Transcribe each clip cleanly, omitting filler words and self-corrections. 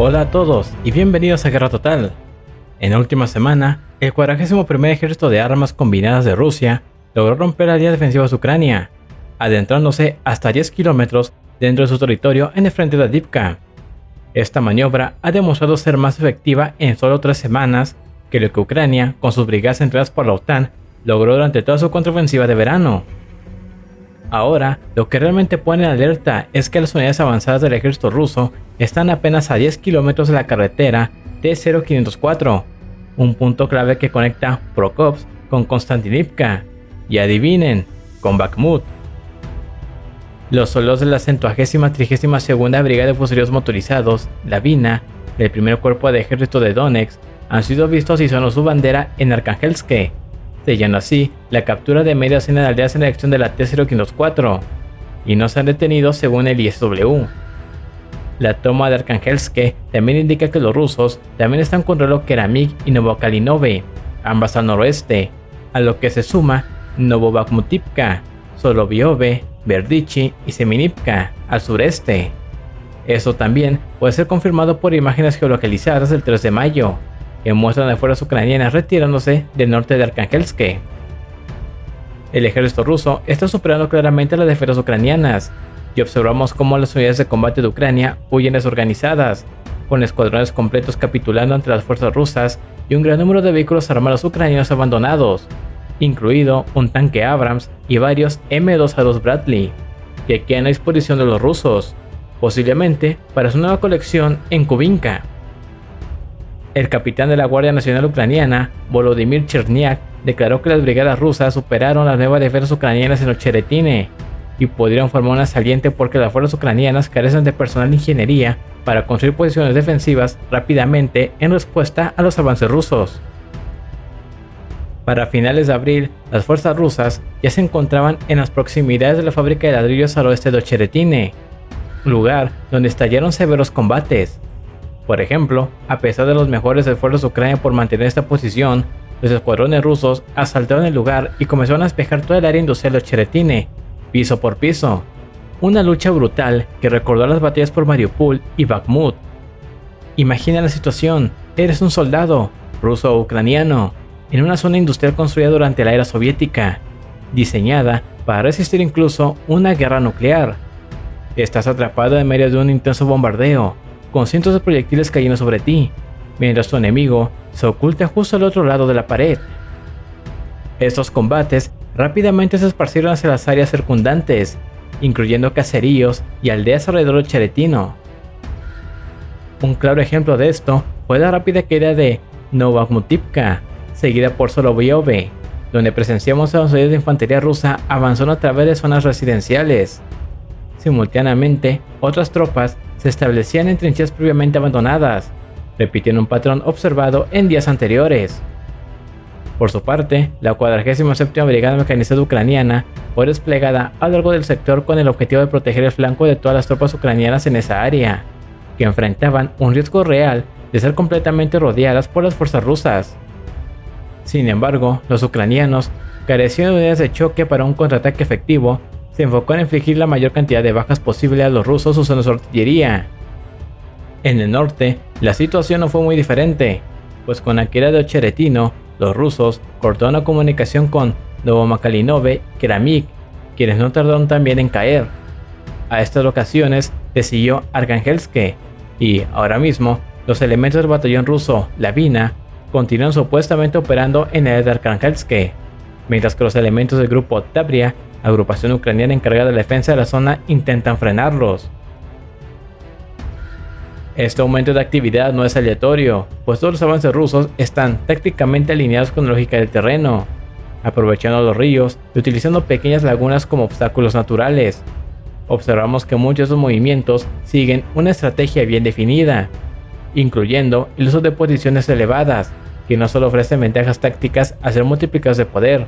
Hola a todos y bienvenidos a Guerra Total. En la última semana, el 41 Ejército de Armas Combinadas de Rusia logró romper la línea defensiva de Ucrania, adentrándose hasta 10 kilómetros dentro de su territorio en el frente de Dipka. Esta maniobra ha demostrado ser más efectiva en solo 3 semanas que lo que Ucrania, con sus brigadas entradas por la OTAN, logró durante toda su contraofensiva de verano. Ahora, lo que realmente pone en alerta es que las unidades avanzadas del ejército ruso están apenas a 10 kilómetros de la carretera T-0504, un punto clave que conecta Prokops con Konstantinivka, y adivinen, con Bakhmut. Los soldados de la 132ª Brigada de Fusileros Motorizados, Lavina, del primer cuerpo de ejército de Donetsk, han sido vistos y sonó su bandera en Arkhangelské, sellando así la captura de media docena de aldeas en la dirección de la T-0504, y no se han detenido según el ISW. La toma de Arkhangelske también indica que los rusos también están con Rolo Keramik y Novokalinove, ambas al noroeste, a lo que se suma Novobakhmutivka, Soloviove, Verdichi y Semenivka al sureste. Eso también puede ser confirmado por imágenes geolocalizadas del 3 de mayo. que muestran a fuerzas ucranianas retirándose del norte de Arkhangelske. El ejército ruso está superando claramente a las defensas ucranianas, y observamos cómo las unidades de combate de Ucrania huyen desorganizadas, con escuadrones completos capitulando ante las fuerzas rusas y un gran número de vehículos armados ucranianos abandonados, incluido un tanque Abrams y varios M2A2 Bradley, que quedan a disposición de los rusos, posiblemente para su nueva colección en Kubinka. El capitán de la Guardia Nacional Ucraniana, Volodymyr Chernyak, declaró que las brigadas rusas superaron las nuevas defensas ucranianas en Ocheretyne y pudieron formar una saliente porque las fuerzas ucranianas carecen de personal de ingeniería para construir posiciones defensivas rápidamente en respuesta a los avances rusos. Para finales de abril, las fuerzas rusas ya se encontraban en las proximidades de la fábrica de ladrillos al oeste de Ocheretyne, lugar donde estallaron severos combates. Por ejemplo, a pesar de los mejores esfuerzos de Ucrania por mantener esta posición, los escuadrones rusos asaltaron el lugar y comenzaron a despejar toda el área industrial de Ocheretyne, piso por piso. Una lucha brutal que recordó las batallas por Mariupol y Bakhmut. Imagina la situación, eres un soldado, ruso o ucraniano, en una zona industrial construida durante la era soviética, diseñada para resistir incluso una guerra nuclear. Estás atrapado en medio de un intenso bombardeo, con cientos de proyectiles cayendo sobre ti, mientras tu enemigo se oculta justo al otro lado de la pared. Estos combates rápidamente se esparcieron hacia las áreas circundantes, incluyendo caseríos y aldeas alrededor de Ocheretyne. Un claro ejemplo de esto fue la rápida caída de Novobakhmutivka, seguida por Solovyove, donde presenciamos a los soldados de infantería rusa avanzando a través de zonas residenciales. Simultáneamente, otras tropas se establecían en trincheras previamente abandonadas, repitiendo un patrón observado en días anteriores. Por su parte, la 47ª Brigada Mecanizada Ucraniana fue desplegada a lo largo del sector con el objetivo de proteger el flanco de todas las tropas ucranianas en esa área, que enfrentaban un riesgo real de ser completamente rodeadas por las fuerzas rusas. Sin embargo, los ucranianos, carecían de unidades de choque para un contraataque efectivo, se enfocó en infligir la mayor cantidad de bajas posible a los rusos usando su artillería. En el norte, la situación no fue muy diferente, pues con la caída de Ocheretyne, los rusos cortaron la comunicación con Novokalinove y Keramik, quienes no tardaron también en caer. A estas ocasiones le siguió Arkhangelske, y ahora mismo los elementos del batallón ruso Lavina continúan supuestamente operando en el área de Arkhangelske, mientras que los elementos del grupo Tabria, agrupación ucraniana encargada de la defensa de la zona, intentan frenarlos. Este aumento de actividad no es aleatorio, pues todos los avances rusos están tácticamente alineados con la lógica del terreno, aprovechando los ríos y utilizando pequeñas lagunas como obstáculos naturales. Observamos que muchos de estos movimientos siguen una estrategia bien definida, incluyendo el uso de posiciones elevadas, que no solo ofrecen ventajas tácticas a ser multiplicadas de poder,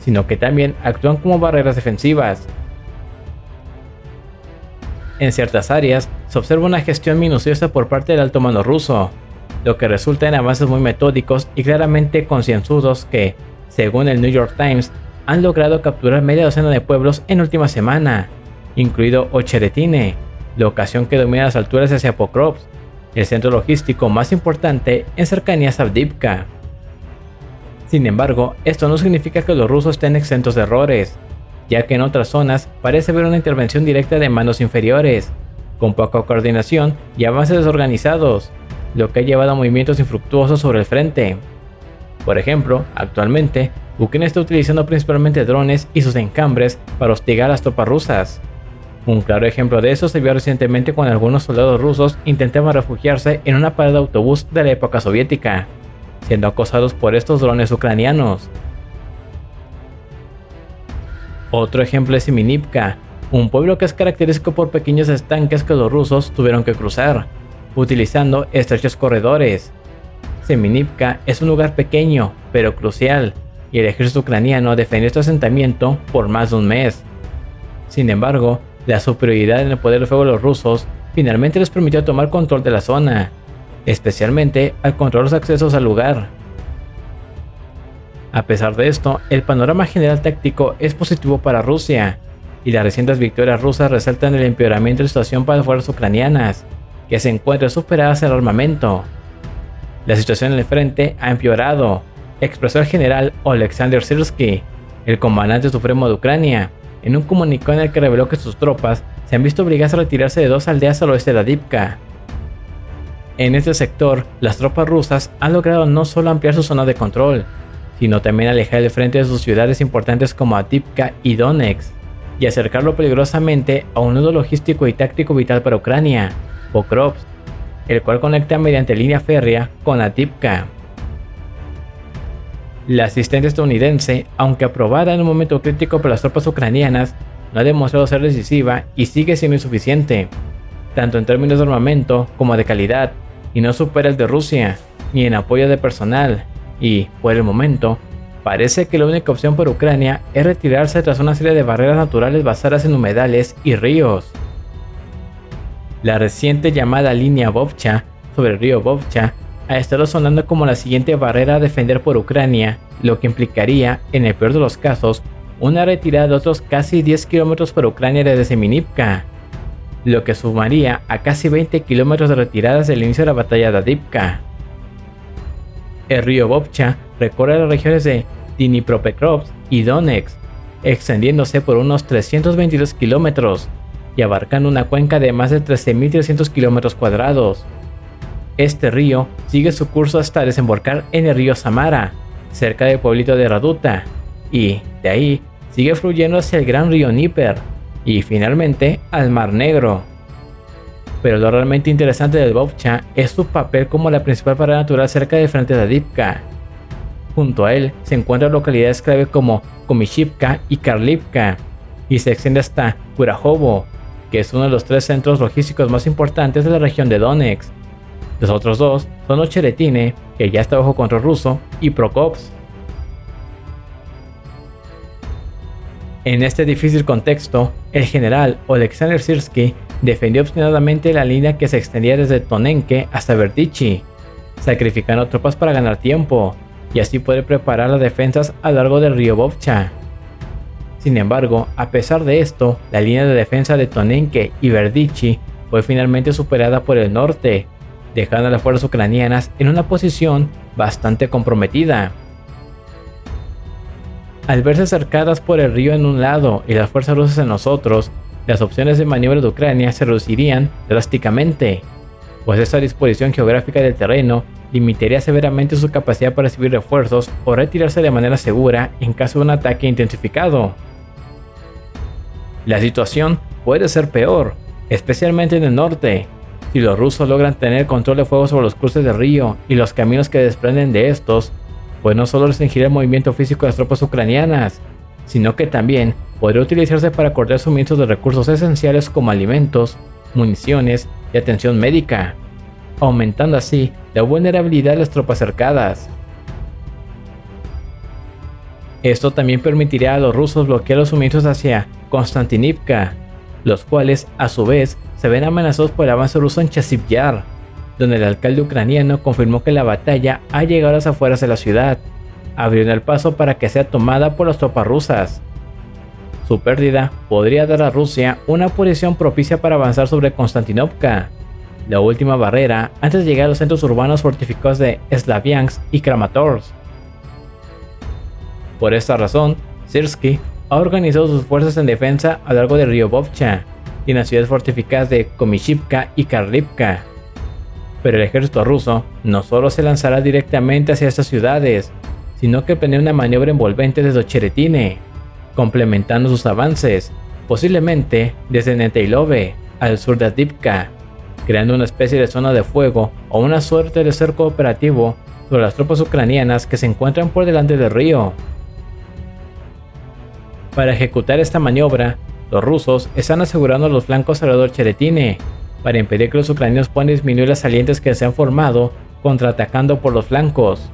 sino que también actúan como barreras defensivas. En ciertas áreas se observa una gestión minuciosa por parte del alto mando ruso, lo que resulta en avances muy metódicos y claramente concienzudos que, según el New York Times, han logrado capturar media docena de pueblos en última semana, incluido Ocheretyne, la locación que domina las alturas hacia Pokrovsk, el centro logístico más importante en cercanías a Avdiivka. Sin embargo, esto no significa que los rusos estén exentos de errores, ya que en otras zonas parece haber una intervención directa de mandos inferiores, con poca coordinación y avances desorganizados, lo que ha llevado a movimientos infructuosos sobre el frente. Por ejemplo, actualmente, Ucrania está utilizando principalmente drones y sus encambres para hostigar a las tropas rusas. Un claro ejemplo de eso se vio recientemente cuando algunos soldados rusos intentaban refugiarse en una parada de autobús de la época soviética, siendo acosados por estos drones ucranianos. Otro ejemplo es Semenivka, un pueblo que es característico por pequeños estanques que los rusos tuvieron que cruzar, utilizando estrechos corredores. Semenivka es un lugar pequeño, pero crucial, y el ejército ucraniano defendió este asentamiento por más de un mes. Sin embargo, la superioridad en el poder de fuego de los rusos finalmente les permitió tomar control de la zona, especialmente al controlar los accesos al lugar. A pesar de esto, el panorama general táctico es positivo para Rusia, y las recientes victorias rusas resaltan el empeoramiento de la situación para las fuerzas ucranianas, que se encuentran superadas en el armamento. La situación en el frente ha empeorado, expresó el general Oleksandr Syrskyi, el comandante supremo de Ucrania, en un comunicado en el que reveló que sus tropas se han visto obligadas a retirarse de dos aldeas al oeste de Dipka. En este sector, las tropas rusas han logrado no solo ampliar su zona de control, sino también alejar el frente de sus ciudades importantes como Avdiivka y Donetsk, y acercarlo peligrosamente a un nudo logístico y táctico vital para Ucrania, Pokrovsk, el cual conecta mediante línea férrea con Avdiivka. La asistencia estadounidense, aunque aprobada en un momento crítico por las tropas ucranianas, no ha demostrado ser decisiva y sigue siendo insuficiente, tanto en términos de armamento como de calidad, y no supera el de Rusia, ni en apoyo de personal, y, por el momento, parece que la única opción para Ucrania es retirarse tras una serie de barreras naturales basadas en humedales y ríos. La reciente llamada línea Vovcha sobre el río Vovcha ha estado sonando como la siguiente barrera a defender por Ucrania, lo que implicaría, en el peor de los casos, una retirada de otros casi 10 kilómetros por Ucrania desde Semenivka, lo que sumaría a casi 20 kilómetros de retiradas del inicio de la batalla de Avdiivka. El río Vovcha recorre las regiones de Dnipropetrovsk y Donetsk, extendiéndose por unos 322 kilómetros y abarcando una cuenca de más de 13.300 kilómetros cuadrados. Este río sigue su curso hasta desembocar en el río Samara, cerca del pueblito de Raduta, y de ahí sigue fluyendo hacia el gran río Dnieper y finalmente al Mar Negro. Pero lo realmente interesante del Vovcha es su papel como la principal parada natural cerca del frente de Avdiivka. Junto a él se encuentran localidades clave como Komishivka y Karlipka, y se extiende hasta Kurajovo, que es uno de los tres centros logísticos más importantes de la región de Donetsk. Los otros dos son Ocheretyne, que ya está bajo control ruso, y Prokops. En este difícil contexto, el general Oleksandr Syrskyi defendió obstinadamente la línea que se extendía desde Tonenke hasta Berdychi, sacrificando tropas para ganar tiempo y así poder preparar las defensas a lo largo del río Vovcha. Sin embargo, a pesar de esto, la línea de defensa de Tonenke y Berdychi fue finalmente superada por el norte, dejando a las fuerzas ucranianas en una posición bastante comprometida. Al verse cercadas por el río en un lado y las fuerzas rusas en los otros, las opciones de maniobra de Ucrania se reducirían drásticamente, pues esta disposición geográfica del terreno limitaría severamente su capacidad para recibir refuerzos o retirarse de manera segura en caso de un ataque intensificado. La situación puede ser peor, especialmente en el norte, si los rusos logran tener control de fuego sobre los cruces del río y los caminos que desprenden de estos, pues no solo restringirá el movimiento físico de las tropas ucranianas, sino que también podría utilizarse para cortar suministros de recursos esenciales como alimentos, municiones y atención médica, aumentando así la vulnerabilidad de las tropas cercadas. Esto también permitirá a los rusos bloquear los suministros hacia Konstantinivka, los cuales a su vez se ven amenazados por el avance ruso en Chasiv Yar, donde el alcalde ucraniano confirmó que la batalla ha llegado a las afueras de la ciudad, abriendo el paso para que sea tomada por las tropas rusas. Su pérdida podría dar a Rusia una posición propicia para avanzar sobre Konstantinivka, la última barrera antes de llegar a los centros urbanos fortificados de Slaviansk y Kramatorsk. Por esta razón, Syrskyi ha organizado sus fuerzas en defensa a lo largo del río Vovcha y en las ciudades fortificadas de Komishivka y Karlipka. Pero el ejército ruso no solo se lanzará directamente hacia estas ciudades, sino que planea una maniobra envolvente desde Ocheretyne, complementando sus avances, posiblemente desde Neteilove al sur de Dipka, creando una especie de zona de fuego o una suerte de cerco operativo sobre las tropas ucranianas que se encuentran por delante del río. Para ejecutar esta maniobra, los rusos están asegurando los flancos alrededor de Ocheretyne para impedir que los ucranianos puedan disminuir las salientes que se han formado contraatacando por los flancos.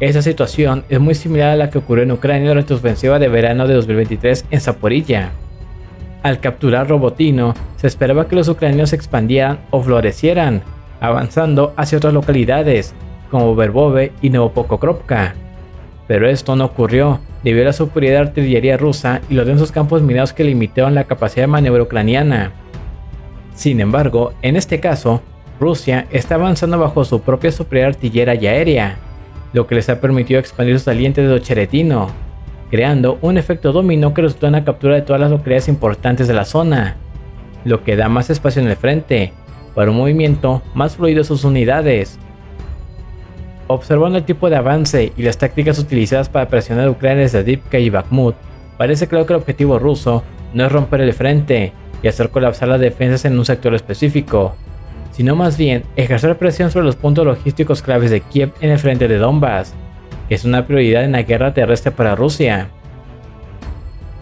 Esta situación es muy similar a la que ocurrió en Ucrania durante la ofensiva de verano de 2023 en Zaporilla. Al capturar Robotino, se esperaba que los ucranianos se expandieran o florecieran, avanzando hacia otras localidades, como Verbove y Novopokrovka. Pero esto no ocurrió, debido a la superioridad de artillería rusa y los densos campos minados que limitaron la capacidad de maniobra ucraniana. Sin embargo, en este caso, Rusia está avanzando bajo su propia superioridad artillera y aérea, lo que les ha permitido expandir sus salientes de Ocheretyne, creando un efecto dominó que resultó en la captura de todas las localidades importantes de la zona, lo que da más espacio en el frente, para un movimiento más fluido de sus unidades. Observando el tipo de avance y las tácticas utilizadas para presionar a Ucrania desde Avdiivka y Bakhmut, parece claro que el objetivo ruso no es romper el frente y hacer colapsar las defensas en un sector específico, sino más bien ejercer presión sobre los puntos logísticos claves de Kiev en el frente de Donbass, que es una prioridad en la guerra terrestre para Rusia.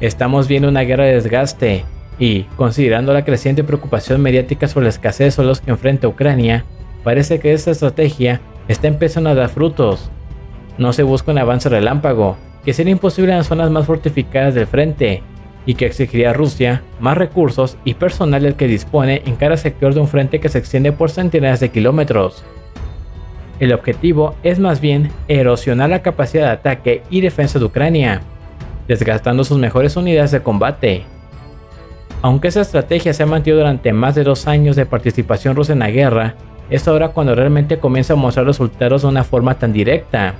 Estamos viendo una guerra de desgaste y, considerando la creciente preocupación mediática sobre la escasez de suelos que enfrenta Ucrania, parece que esta estrategia está empezando a dar frutos. No se busca un avance relámpago, que sería imposible en las zonas más fortificadas del frente, y que exigiría a Rusia más recursos y personal del que dispone en cada sector de un frente que se extiende por centenares de kilómetros. El objetivo es más bien erosionar la capacidad de ataque y defensa de Ucrania, desgastando sus mejores unidades de combate. Aunque esa estrategia se ha mantenido durante más de 2 años de participación rusa en la guerra, es ahora cuando realmente comienza a mostrar resultados de una forma tan directa.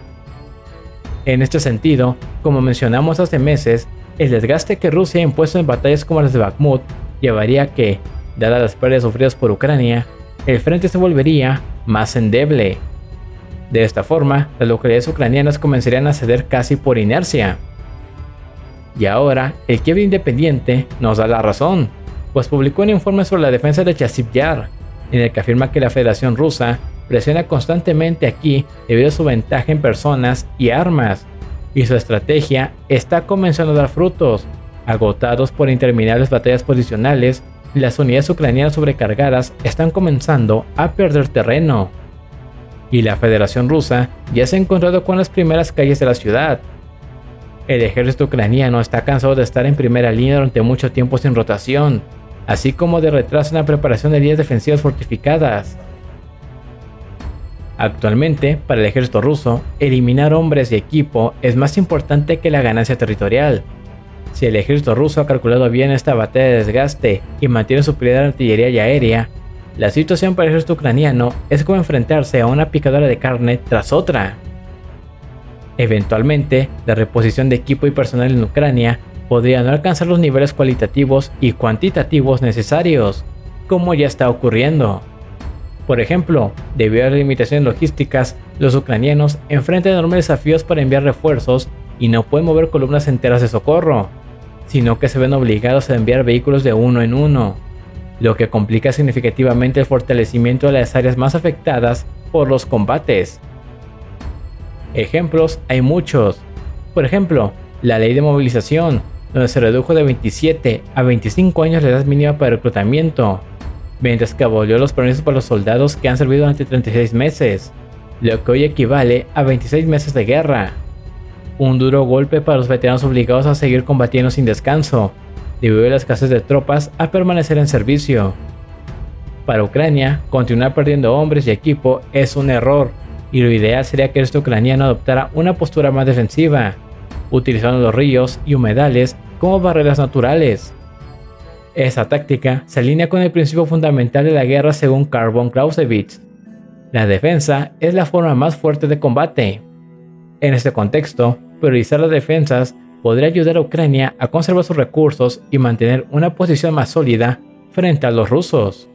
En este sentido, como mencionamos hace meses, el desgaste que Rusia ha impuesto en batallas como las de Bakhmut llevaría a que, dadas las pérdidas sufridas por Ucrania, el frente se volvería más endeble. De esta forma, las localidades ucranianas comenzarían a ceder casi por inercia. Y ahora, el Kiev independiente nos da la razón, pues publicó un informe sobre la defensa de Chasiv Yar, en el que afirma que la Federación Rusa presiona constantemente aquí debido a su ventaja en personas y armas, y su estrategia está comenzando a dar frutos, agotados por interminables batallas posicionales, y las unidades ucranianas sobrecargadas están comenzando a perder terreno. Y la Federación Rusa ya se ha encontrado con las primeras calles de la ciudad. El ejército ucraniano está cansado de estar en primera línea durante mucho tiempo sin rotación, así como de retraso en la preparación de líneas defensivas fortificadas. Actualmente, para el ejército ruso, eliminar hombres y equipo es más importante que la ganancia territorial. Si el ejército ruso ha calculado bien esta batalla de desgaste y mantiene su prioridad de artillería y aérea, la situación para el ejército ucraniano es como enfrentarse a una picadora de carne tras otra. Eventualmente, la reposición de equipo y personal en Ucrania podría no alcanzar los niveles cualitativos y cuantitativos necesarios, como ya está ocurriendo. Por ejemplo, debido a las limitaciones logísticas, los ucranianos enfrentan enormes desafíos para enviar refuerzos y no pueden mover columnas enteras de socorro, sino que se ven obligados a enviar vehículos de uno en uno, lo que complica significativamente el fortalecimiento de las áreas más afectadas por los combates. Ejemplos hay muchos. Por ejemplo, la ley de movilización, donde se redujo de 27 a 25 años la edad mínima para reclutamiento, mientras que abolió los permisos para los soldados que han servido durante 36 meses, lo que hoy equivale a 26 meses de guerra. Un duro golpe para los veteranos obligados a seguir combatiendo sin descanso, debido a la escasez de tropas a permanecer en servicio. Para Ucrania, continuar perdiendo hombres y equipo es un error, y lo ideal sería que el ejército ucraniano adoptara una postura más defensiva, utilizando los ríos y humedales como barreras naturales. Esta táctica se alinea con el principio fundamental de la guerra según Karl von Clausewitz. La defensa es la forma más fuerte de combate. En este contexto, priorizar las defensas podría ayudar a Ucrania a conservar sus recursos y mantener una posición más sólida frente a los rusos.